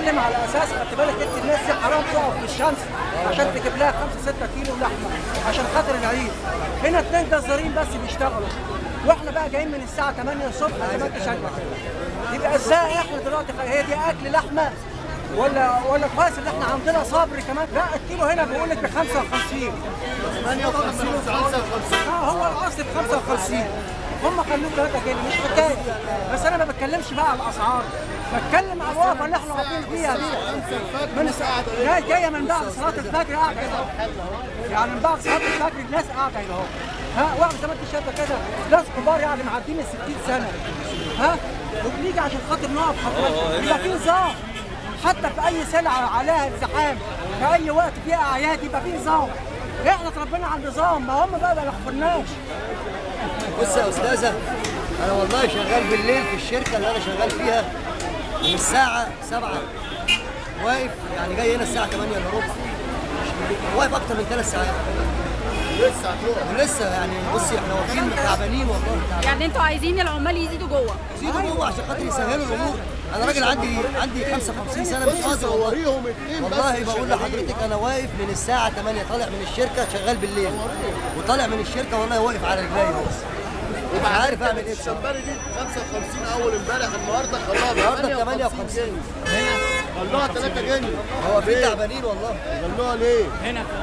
بتتكلم على اساس خدت بالك انت الناس دي حرام تقف في الشمس عشان تجيب لها 5 6 كيلو لحمه عشان خاطر العيد. هنا 2 جزارين بس بيشتغلوا، واحنا بقى جايين من الساعه 8 الصبح زي ما انت شايف. يبقى ازاي احنا دلوقتي هي دي اكل لحمه ولا كويس اللي احنا عندنا صبر كمان؟ لا الكيلو هنا بيقول لك ب 55 58 و55، هو الاصل ب 55، هم خلوه 3 جنيه مش حكايه. بس انا ما بتكلمش بقى على الاسعار، بتكلم على الوقفه اللي احنا واقفين فيها دي من ساعه جايه من بعد صلاه الفجر قاعده يعني من بعد صلاه الفجر الناس قاعده هنا اهو، ها واقف زي ما انت شايفه كده ناس كبار يعني معديين ال 60 سنه، ها وبنيجي عشان خاطر نقف حضرتك. يبقى في نظام حتى في اي سلعه عليها الزحام في اي وقت فيها اعياد يبقى في نظام. احنا اتربينا على النظام، ما هم بقى ما خبرناش. بص يا استاذه انا والله شغال بالليل في الشركه اللي انا شغال فيها من الساعه 7 واقف، يعني جاي هنا الساعه 8:15 واقف اكتر من 3 ساعات لسه هتروح لسه. يعني بصي احنا واقفين تعبانين والله تعبانين. يعني انتوا عايزين العمال يزيدوا جوه عشان خاطر يسهلوا الامور. انا راجل عندي 55 سنه مش قادر والله. بقول لحضرتك انا واقف من الساعه 8 طالع من الشركه شغال بالليل وطالع من الشركه والله واقف على رجلي بس مش عارف اعمل ايه. الشمبري دي 55 اول امبارح، النهارده خلاها النهارده 58 هنا خلاها 3 جنيه. هو في تعبانين والله. غلوها ليه؟ هنا